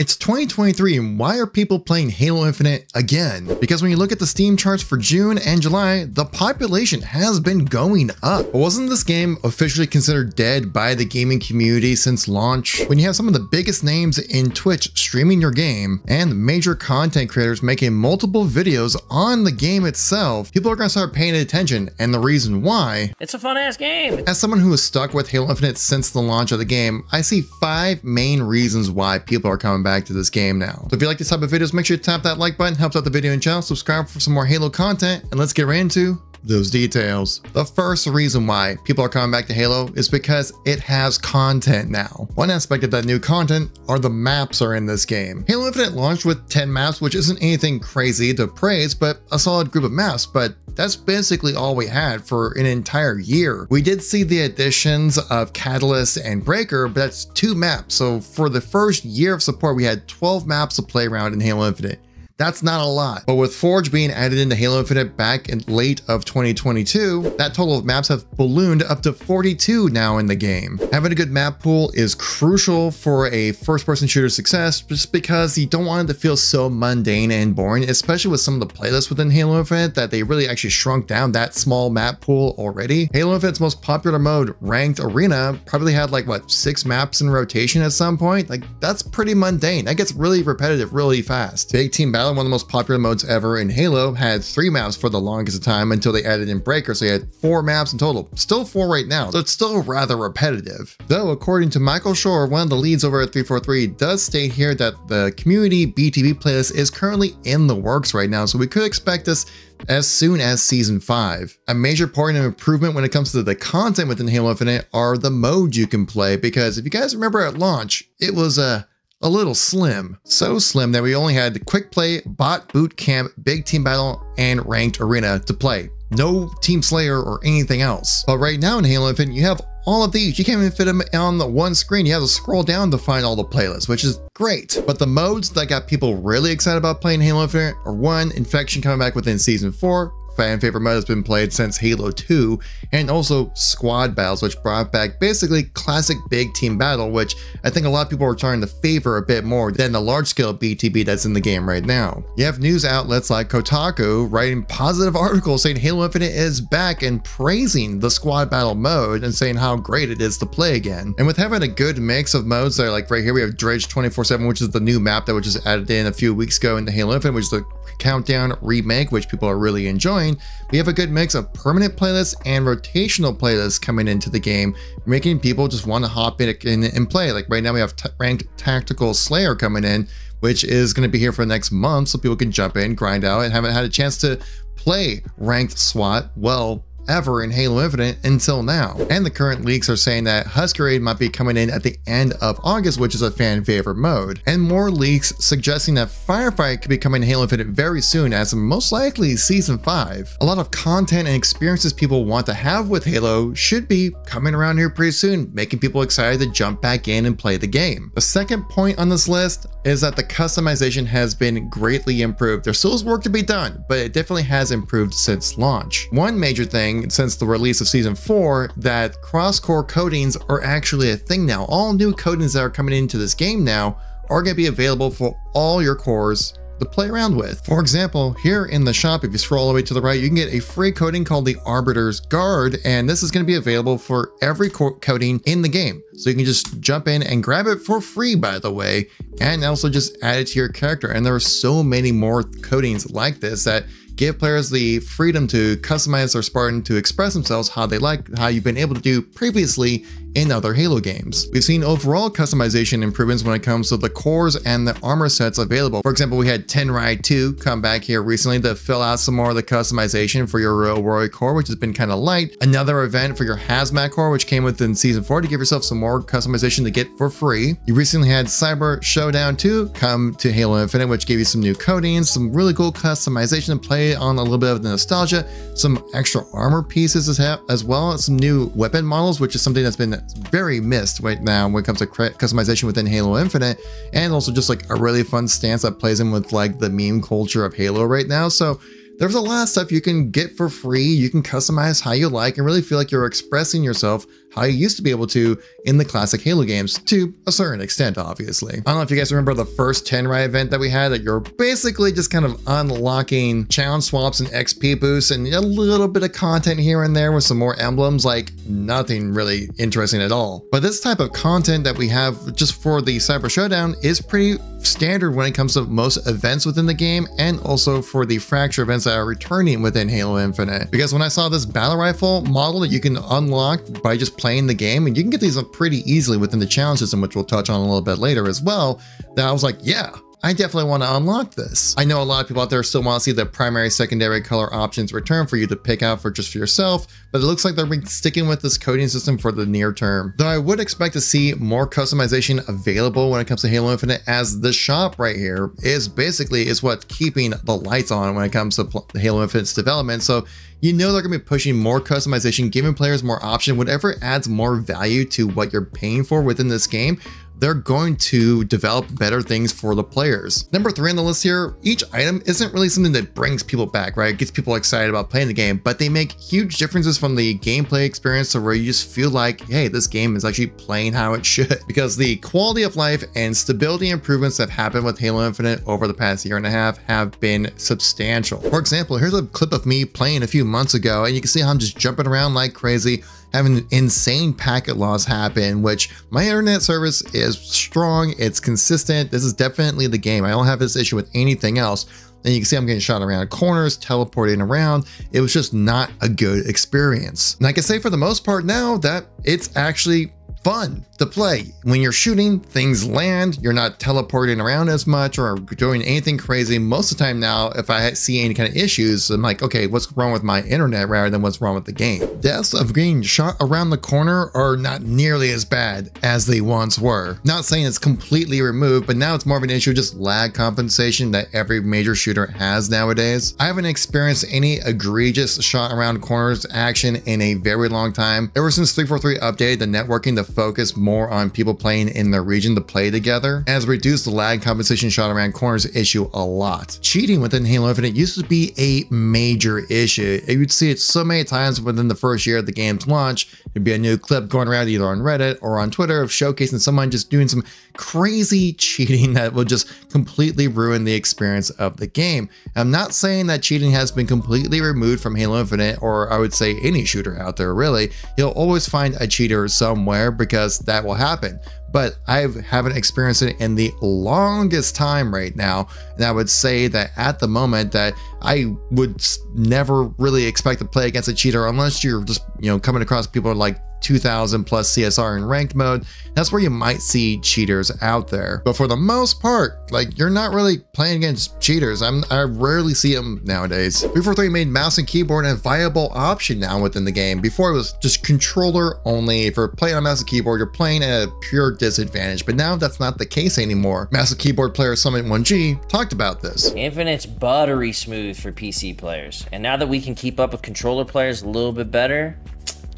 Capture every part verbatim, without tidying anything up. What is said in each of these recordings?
It's twenty twenty-three, and why are people playing Halo Infinite again? Because when you look at the Steam charts for June and July, the population has been going up. But wasn't this game officially considered dead by the gaming community since launch? When you have some of the biggest names in Twitch streaming your game, and major content creators making multiple videos on the game itself, people are gonna start paying attention, and the reason why... It's a fun-ass game! As someone who is stuck with Halo Infinite since the launch of the game, I see five main reasons why people are coming back Back to this game now. So if you like this type of videos, make sure you tap that like button, helps out the video and channel, subscribe for some more Halo content, and let's get right into those details. The first reason why people are coming back to Halo is because it has content now. One aspect of that new content are the maps are in this game. Halo Infinite launched with ten maps, which isn't anything crazy to praise, but a solid group of maps, but that's basically all we had for an entire year. We did see the additions of Catalyst and Breaker, but that's two maps. So for the first year of support, we had twelve maps to play around in Halo Infinite. That's not a lot, but with Forge being added into Halo Infinite back in late of twenty twenty-two, that total of maps have ballooned up to forty-two now in the game. Having a good map pool is crucial for a first-person shooter success, just because you don't want it to feel so mundane and boring, especially with some of the playlists within Halo Infinite that they really actually shrunk down that small map pool already. Halo Infinite's most popular mode, Ranked Arena, probably had like, what, six maps in rotation at some point? Like, that's pretty mundane. That gets really repetitive really fast. Big Team Battle, one of the most popular modes ever in Halo, had three maps for the longest time until they added in Breaker, so you had four maps in total. Still four right now, so it's still rather repetitive. Though, according to Michael Shore, one of the leads over at three forty-three, does state here that the community B T B playlist is currently in the works right now, so we could expect this as soon as season five. A major point of improvement when it comes to the content within Halo Infinite are the modes you can play, because if you guys remember at launch, it was a uh, a little slim. So slim that we only had Quick Play, Bot Boot Camp, Big Team Battle, and Ranked Arena to play. No Team Slayer or anything else. But right now in Halo Infinite, you have all of these. You can't even fit them on the one screen. You have to scroll down to find all the playlists, which is great. But the modes that got people really excited about playing Halo Infinite are one, Infection coming back within season four, fan favorite mode has been played since Halo two, and also Squad Battles, which brought back basically classic Big Team Battle, which I think a lot of people are trying to favor a bit more than the large scale B T B that's in the game right now. You have news outlets like Kotaku writing positive articles saying Halo Infinite is back and praising the Squad Battle mode and saying how great it is to play again. And with having a good mix of modes that are like right here, we have Dredge twenty-four seven, which is the new map that was just added in a few weeks ago into Halo Infinite, which is the Countdown remake, which people are really enjoying. We have a good mix of permanent playlists and rotational playlists coming into the game, making people just want to hop in and play. Like right now we have Ranked Tactical Slayer coming in, which is going to be here for the next month, so people can jump in, grind out, and haven't had a chance to play Ranked SWAT well ever in Halo Infinite until now. And the current leaks are saying that Huskerade might be coming in at the end of August, which is a fan favorite mode. And more leaks suggesting that Firefight could be coming to Halo Infinite very soon, as most likely season five. A lot of content and experiences people want to have with Halo should be coming around here pretty soon, making people excited to jump back in and play the game. The second point on this list is that the customization has been greatly improved. There still is work to be done, but it definitely has improved since launch. One major thing since the release of season four, that cross-core coatings are actually a thing now. All new coatings that are coming into this game now are going to be available for all your cores to play around with. For example, here in the shop, if you scroll all the way to the right, you can get a free coating called the Arbiter's Guard, and this is going to be available for every coating in the game. So you can just jump in and grab it for free, by the way, and also just add it to your character. And there are so many more coatings like this that give players the freedom to customize their Spartan to express themselves how they like, how you've been able to do previously in other Halo games. We've seen overall customization improvements when it comes to the cores and the armor sets available. For example, we had Tenrai two come back here recently to fill out some more of the customization for your real world core, which has been kind of light. Another event for your Hazmat core, which came within season four, to give yourself some more customization to get for free. You recently had Cyber Showdown two come to Halo Infinite, which gave you some new coatings, some really cool customization, and play on a little bit of the nostalgia, some extra armor pieces as well, some new weapon models, which is something that's been very missed right now when it comes to customization within Halo Infinite, and also just like a really fun stance that plays in with like the meme culture of Halo right now. So there's a lot of stuff you can get for free. You can customize how you like and really feel like you're expressing yourself how you used to be able to in the classic Halo games, to a certain extent, obviously. I don't know if you guys remember the first Tenrai event that we had, that you're basically just kind of unlocking challenge swaps and X P boosts and a little bit of content here and there with some more emblems, like nothing really interesting at all. But this type of content that we have just for the Cyber Showdown is pretty standard when it comes to most events within the game, and also for the Fracture events that are returning within Halo Infinite. Because when I saw this battle rifle model that you can unlock by just playing the game, and you can get these up pretty easily within the challenge system, which we'll touch on a little bit later as well, that I was like, yeah, I definitely want to unlock this. I know a lot of people out there still want to see the primary, secondary color options return for you to pick out for just for yourself, but it looks like they're sticking with this coding system for the near term. Though I would expect to see more customization available when it comes to Halo Infinite, as the shop right here is basically is what's keeping the lights on when it comes to Halo Infinite's development. So you know they're going to be pushing more customization, giving players more option, whatever adds more value to what you're paying for within this game. They're going to develop better things for the players. Number three on the list here, each item isn't really something that brings people back, right? It gets people excited about playing the game, but they make huge differences from the gameplay experience to where you just feel like, hey, this game is actually playing how it should. Because the quality of life and stability improvements that happened with Halo Infinite over the past year and a half have been substantial. For example, here's a clip of me playing a few months ago, and you can see how I'm just jumping around like crazy, having an insane packet loss happen, which my internet service is strong, it's consistent. This is definitely the game. I don't have this issue with anything else. And you can see I'm getting shot around corners, teleporting around. It was just not a good experience. And I can say for the most part now that it's actually fun to play. When you're shooting, things land, you're not teleporting around as much or doing anything crazy. Most of the time now, if I see any kind of issues, I'm like, okay, what's wrong with my internet rather than what's wrong with the game. Deaths of getting shot around the corner are not nearly as bad as they once were. Not saying it's completely removed, but now it's more of an issue, just lag compensation that every major shooter has nowadays. I haven't experienced any egregious shot around corners action in a very long time. Ever since three forty-three updated the networking, the focus more on people playing in their region to play together, as reduced the lag compensation shot around corners issue a lot. Cheating within Halo Infinite used to be a major issue. You'd see it so many times within the first year of the game's launch. There'd be a new clip going around either on Reddit or on Twitter of showcasing someone just doing some crazy cheating that will just completely ruin the experience of the game. I'm not saying that cheating has been completely removed from Halo Infinite, or I would say any shooter out there really. You'll always find a cheater somewhere, because that will happen. But I haven't experienced it in the longest time right now. And I would say that at the moment that I would never really expect to play against a cheater, unless you're just, you know, coming across people like two thousand plus C S R in ranked mode. That's where you might see cheaters out there. But for the most part, like, you're not really playing against cheaters. I'm, I rarely see them nowadays. three forty-three made mouse and keyboard a viable option now within the game. Before it was just controller only. If you're playing on mouse and keyboard, you're playing at a pure disadvantage, but now that's not the case anymore. Massive keyboard player Summit one G talked about this. Infinite's buttery smooth for P C players, and now that we can keep up with controller players a little bit better,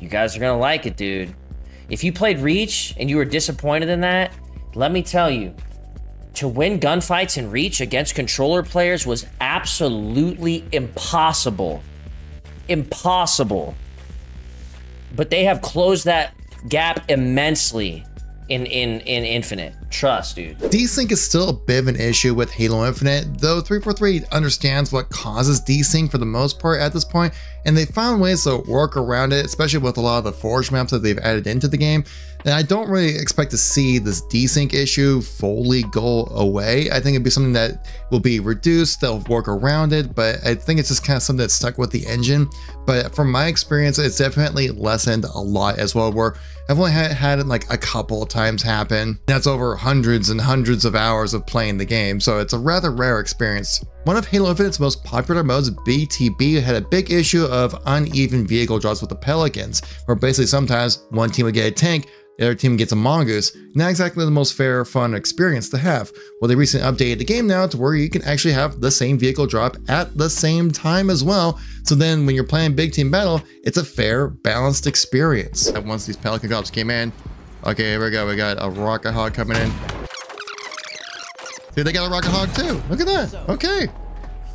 you guys are gonna like it, dude. If you played Reach and you were disappointed in that, let me tell you, to win gunfights in Reach against controller players was absolutely impossible. Impossible. But they have closed that gap immensely in in in Infinite. Trust, dude. D-Sync is still a bit of an issue with Halo Infinite, though three forty-three understands what causes D-Sync for the most part at this point, and they found ways to work around it, especially with a lot of the Forge maps that they've added into the game. And I don't really expect to see this D-Sync issue fully go away. I think it'd be something that will be reduced, they'll work around it, but I think it's just kind of something that's stuck with the engine. But from my experience, it's definitely lessened a lot as well, where I've only had, had it like a couple of times happen. That's over hundreds and hundreds of hours of playing the game, so it's a rather rare experience. One of Halo Infinite's most popular modes, B T B, had a big issue of uneven vehicle draws with the Pelicans, where basically sometimes one team would get a tank, the other team gets a mongoose. Not exactly the most fair, fun experience to have. Well, they recently updated the game now to where you can actually have the same vehicle drop at the same time as well. So then when you're playing big team battle, it's a fair, balanced experience. And once these Pelican cops came in, okay, here we go. We got a Rocket Hog coming in. Dude, they got a Rocket Hog too. Look at that. Okay.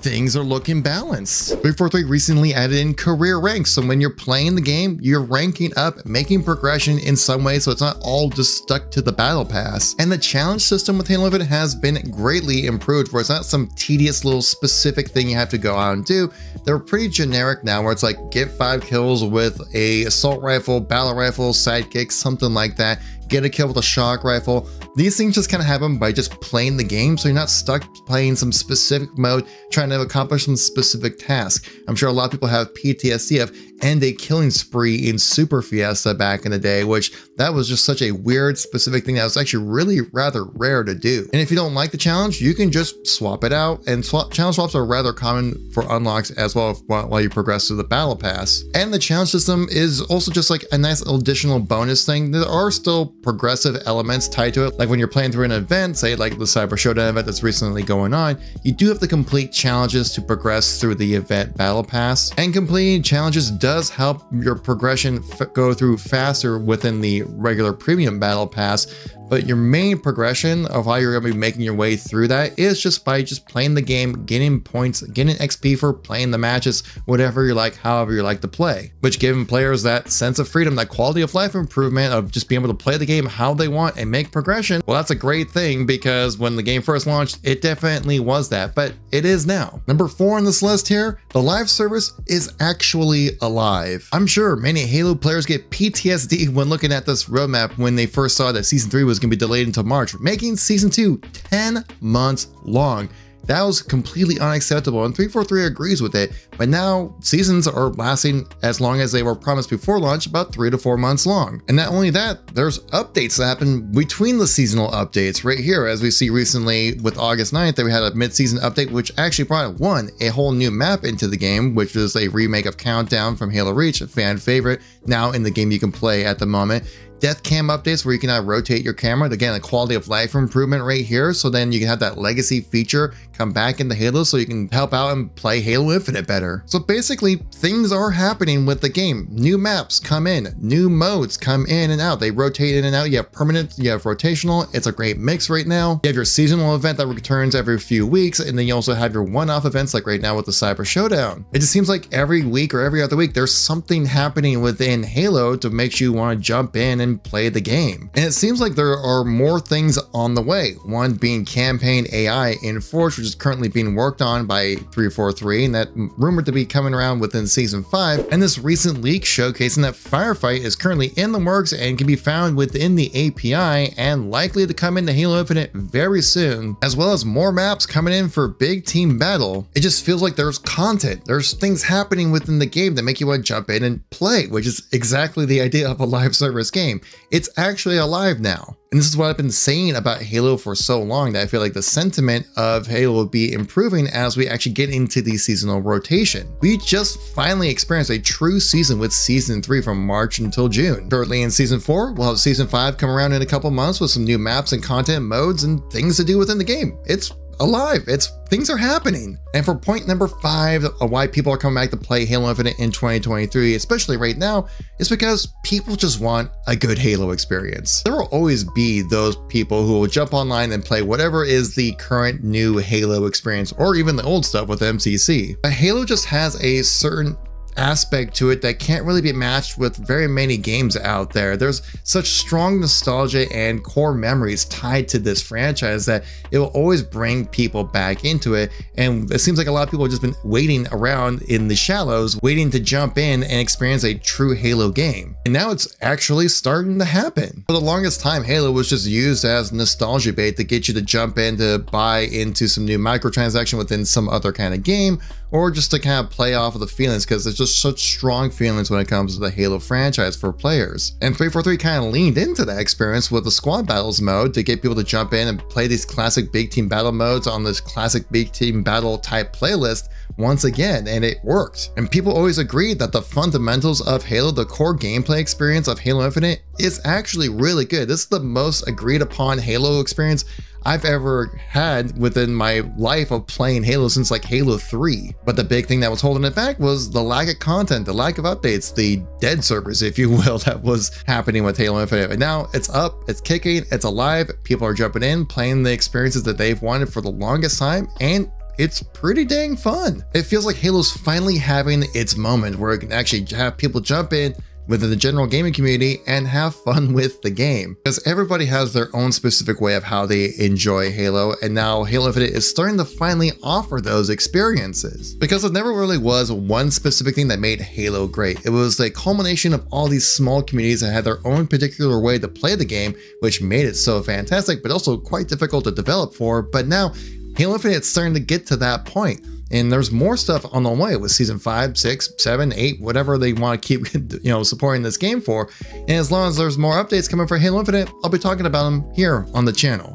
things are looking balanced. three forty-three recently added in career ranks, so when you're playing the game, you're ranking up, making progression in some way, so it's not all just stuck to the battle pass. And the challenge system with Halo Infinite has been greatly improved, where it's not some tedious little specific thing you have to go out and do. They're pretty generic now, where it's like get five kills with a assault rifle, battle rifle, sidekick, something like that. Get a kill with a shock rifle. These things just kind of happen by just playing the game, so you're not stuck playing some specific mode, trying to accomplish some specific task. I'm sure a lot of people have P T S D of and a killing spree in Super Fiesta back in the day, which that was just such a weird specific thing that was actually really rather rare to do. And if you don't like the challenge, you can just swap it out, and swap, challenge swaps are rather common for unlocks as well while you progress through the battle pass. And the challenge system is also just like a nice additional bonus thing. There are still progressive elements tied to it, like when you're playing through an event, say like the Cyber Showdown event that's recently going on, you do have to complete challenges to progress through the event battle pass, and completing challenges does help your progression f go through faster within the regular premium battle pass. But your main progression of how you're going to be making your way through that is just by just playing the game, getting points, getting X P for playing the matches, whatever you like, however you like to play, which giving players that sense of freedom, that quality of life improvement of just being able to play the game how they want and make progression. Well, that's a great thing, because when the game first launched, it definitely was that, but it is now. Number four on this list here, the live service is actually alive. I'm sure many Halo players get P T S D when looking at this roadmap when they first saw that season three was going to be delayed until March, making season two ten months long. That was completely unacceptable, and three forty-three agrees with it, but now seasons are lasting as long as they were promised before launch, about three to four months long. And not only that, there's updates that happen between the seasonal updates right here, as we see recently with August ninth, that we had a mid-season update, which actually brought one, a whole new map into the game, which is a remake of Countdown from Halo Reach, a fan favorite, now in the game you can play at the moment. Death cam updates where you can now rotate your camera. Again, a quality of life improvement right here. So then you can have that legacy feature come back into Halo, so you can help out and play Halo Infinite better. So basically things are happening with the game. New maps come in, new modes come in and out. They rotate in and out. You have permanent, you have rotational. It's a great mix right now. You have your seasonal event that returns every few weeks. And then you also have your one-off events like right now with the Cyber Showdown. It just seems like every week or every other week, there's something happening within Halo to make you want to jump in and and play the game. And it seems like there are more things on the way. One being campaign A I in Forge, which is currently being worked on by three forty-three, and that rumored to be coming around within season five. And this recent leak showcasing that Firefight is currently in the works and can be found within the A P I and likely to come into Halo Infinite very soon, as well as more maps coming in for big team battle. It just feels like there's content. There's things happening within the game that make you want to jump in and play, which is exactly the idea of a live service game. It's actually alive now. And this is what I've been saying about Halo for so long, that I feel like the sentiment of Halo will be improving as we actually get into the seasonal rotation. We just finally experienced a true season with season three from March until June. Shortly in season four, we'll have season five come around in a couple months with some new maps and content modes and things to do within the game. It's alive. It's things are happening. And for point number five of why people are coming back to play Halo Infinite in twenty twenty-three, especially right now, is because people just want a good Halo experience. There will always be those people who will jump online and play whatever is the current new Halo experience, or even the old stuff with M C C. But Halo just has a certain aspect to it that can't really be matched with very many games out there. There's such strong nostalgia and core memories tied to this franchise that it will always bring people back into it. And it seems like a lot of people have just been waiting around in the shallows, waiting to jump in and experience a true Halo game. And now it's actually starting to happen. For the longest time, Halo was just used as nostalgia bait to get you to jump in, to buy into some new microtransaction within some other kind of game, or just to kind of play off of the feelings, because there's just such strong feelings when it comes to the Halo franchise for players. And three forty-three kind of leaned into that experience with the squad battles mode to get people to jump in and play these classic big team battle modes on this classic big team battle type playlist once again, and it worked. And people always agreed that the fundamentals of Halo, the core gameplay experience of Halo Infinite, is actually really good. This is the most agreed upon Halo experience I've ever had within my life of playing Halo since like Halo three. But the big thing that was holding it back was the lack of content, the lack of updates, the dead servers, if you will, that was happening with Halo Infinite. And now it's up, it's kicking, it's alive. People are jumping in, playing the experiences that they've wanted for the longest time, and it's pretty dang fun. It feels like Halo's finally having its moment where it can actually have people jump in within the general gaming community and have fun with the game, because everybody has their own specific way of how they enjoy Halo, and now Halo Infinite is starting to finally offer those experiences. Because it never really was one specific thing that made Halo great. It was the culmination of all these small communities that had their own particular way to play the game, which made it so fantastic, but also quite difficult to develop for. But now Halo Infinite's starting to get to that point. And there's more stuff on the way with season five, six, seven, eight, whatever they want to keep, you know, supporting this game for. And as long as there's more updates coming for Halo Infinite, I'll be talking about them here on the channel.